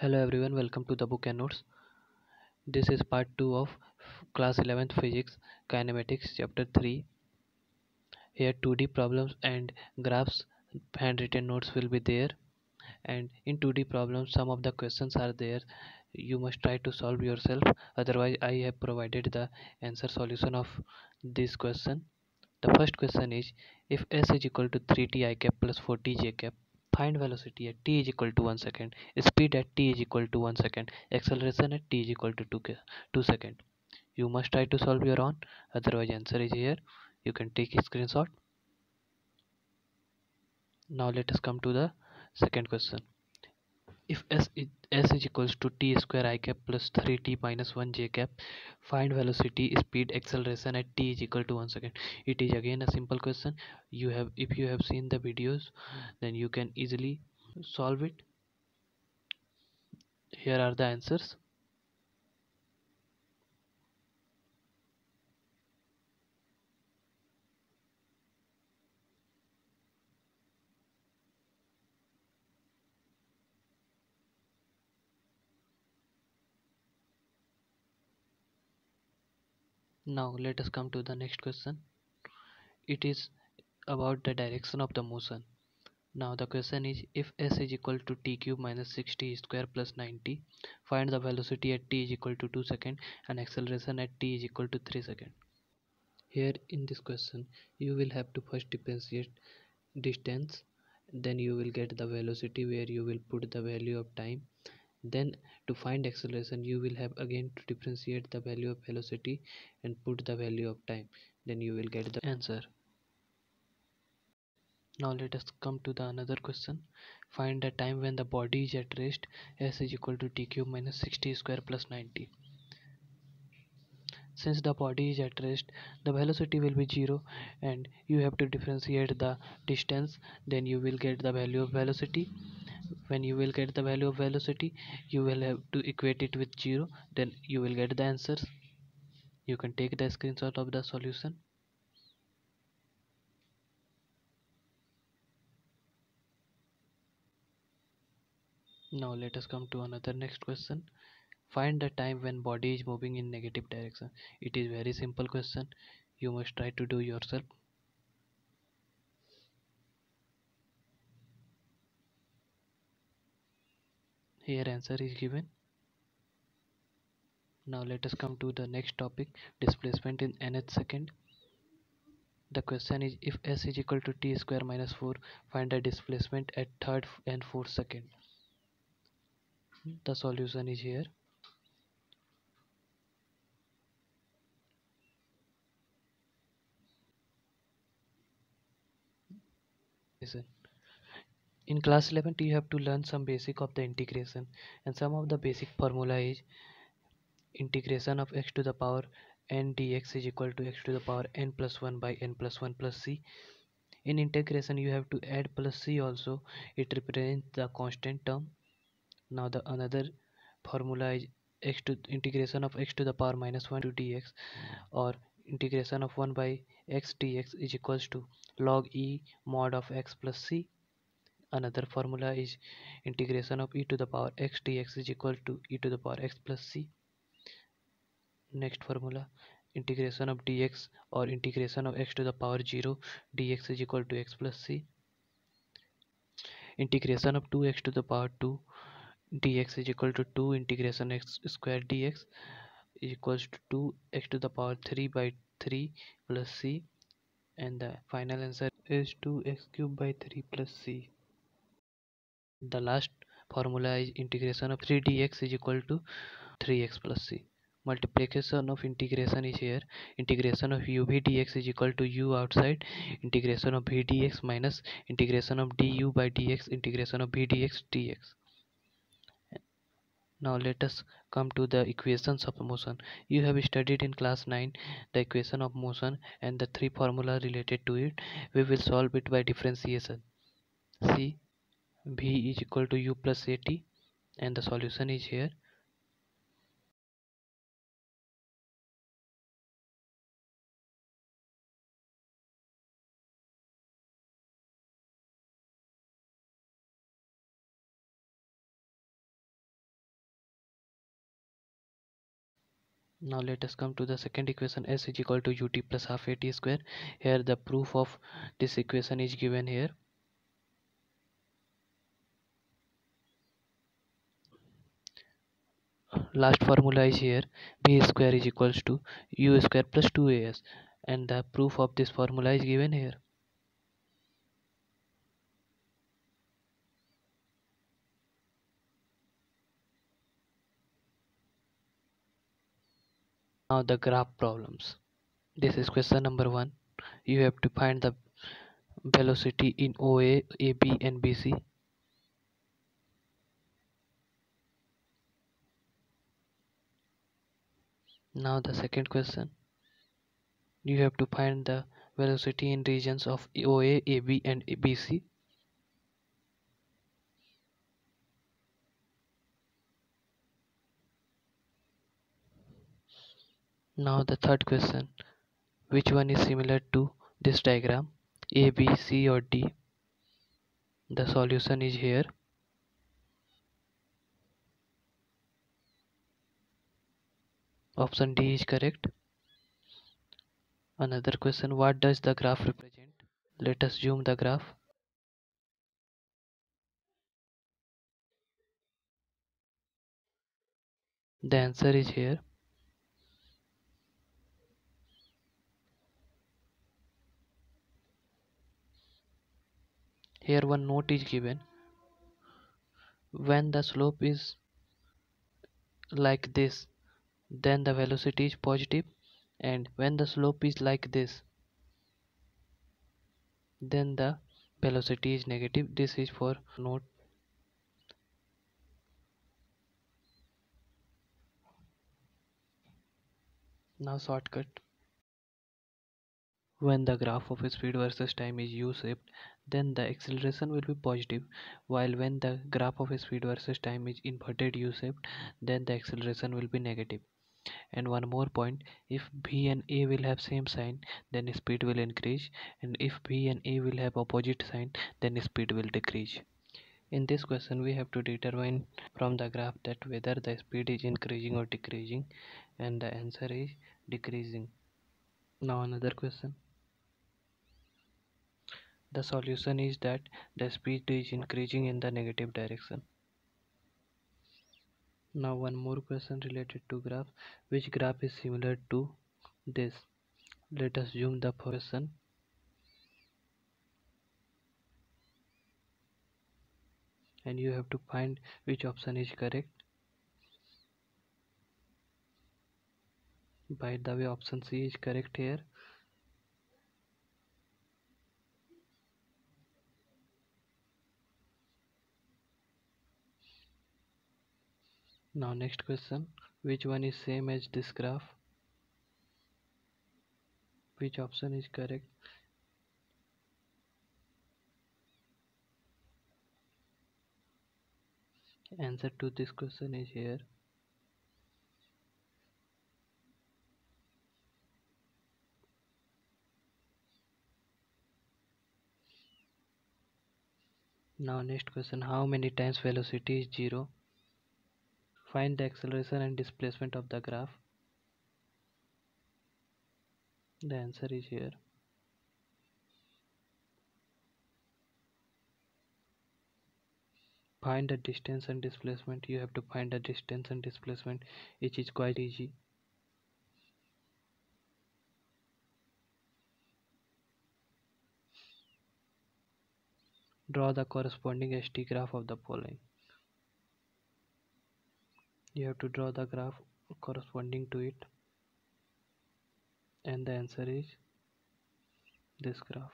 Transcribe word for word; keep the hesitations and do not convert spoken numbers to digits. Hello everyone, welcome to the book and notes. This is part two of class eleventh physics kinematics chapter three. Here two D problems and graphs, handwritten notes will be there, and in two D problems some of the questions are there. You must try to solve yourself, otherwise I have provided the answer solution of this question. The first question is, if s is equal to three t i cap plus four t j cap, find velocity at t is equal to one second, speed at t is equal to one second, acceleration at t is equal to two seconds. You must try to solve your own, otherwise answer is here. You can take a screenshot. Now let us come to the second question. If s is, s is equals to t square I cap plus three t minus one j cap, find velocity, speed, acceleration at t is equal to one second. It is again a simple question. You have, if you have seen the videos, then you can easily solve it. Here are the answers. Now let us come to the next question. It is about the direction of the motion. Now the question is, if s is equal to t cube minus six t square plus nine t, find the velocity at t is equal to two seconds and acceleration at t is equal to three seconds. Here in this question you will have to first differentiate distance, then you will get the velocity where you will put the value of time. Then to find acceleration you will have again to differentiate the value of velocity and put the value of time, then you will get the answer. Now let us come to the another question. Find the time when the body is at rest. S is equal to t cube minus six t square plus nine t. Since the body is at rest, the velocity will be zero and you have to differentiate the distance, then you will get the value of velocity. When you will get the value of velocity, you will have to equate it with zero, then you will get the answers. You can take the screenshot of the solution. Now let us come to another next question. Find the time when body is moving in negative direction. It is very simple question. You must try to do yourself. Here answer is given. Now let us come to the next topic, displacement in nth second. The question is, if s is equal to t square minus four, find the displacement at third and fourth second. The solution is here. Listen. In class eleven you have to learn some basic of the integration, and some of the basic formula is integration of x to the power n dx is equal to x to the power n plus one by n plus one plus c. In integration you have to add plus c also, it represents the constant term. Now the another formula is x to integration of x to the power minus one to dx, or integration of one by x dx is equals to log e mod of x plus c. Another formula is integration of e to the power x dx is equal to e to the power x plus c. Next formula, integration of dx or integration of x to the power zero dx is equal to x plus c. Integration of two x to the power two dx is equal to two integration x square dx is equals to two x to the power three by three plus c. And the final answer is two x cubed by three plus c. The last formula is integration of three d x is equal to three x plus c. Multiplication of integration is here. Integration of uv dx is equal to u outside. Integration of v dx minus integration of du by dx. Integration of v dx dx. Now let us come to the equations of motion. You have studied in class nine the equation of motion and the three formula related to it. We will solve it by differentiation. See, v is equal to u plus at, and the solution is here. Now let us come to the second equation. S is equal to ut plus half at square. Here the proof of this equation is given here. Last formula is here. B square is equals to u square plus two a s, and the proof of this formula is given here. Now the graph problems. This is question number one. You have to find the velocity in O A, A B and B C. Now the second question. You have to find the velocity in regions of O A, A B and B C. Now the third question, which one is similar to this diagram, A, B, C or D? The solution is here. Option D is correct. Another question, what does the graph represent? Let us zoom the graph. The answer is here. Here one note is given. When the slope is like this, then the velocity is positive, and when the slope is like this, then the velocity is negative. This is for note. Now shortcut. When the graph of speed versus time is u-shaped, then the acceleration will be positive, while when the graph of speed versus time is inverted u-shaped, then the acceleration will be negative. And one more point, if B and A will have same sign, then speed will increase, and if B and A will have opposite sign, then speed will decrease. In this question, we have to determine from the graph that whether the speed is increasing or decreasing, and the answer is decreasing. Now another question. The solution is that the speed is increasing in the negative direction. Now one more question related to graph. Which graph is similar to this? Let us zoom the question. And you have to find which option is correct. By the way, option C is correct here. Now next question, which one is same as this graph? Which option is correct? Answer to this question is here. Now next question, how many times velocity is zero? Find the acceleration and displacement of the graph. The answer is here. Find the distance and displacement. You have to find the distance and displacement, which is quite easy. Draw the corresponding S T graph of the following. You have to draw the graph corresponding to it, and the answer is this graph.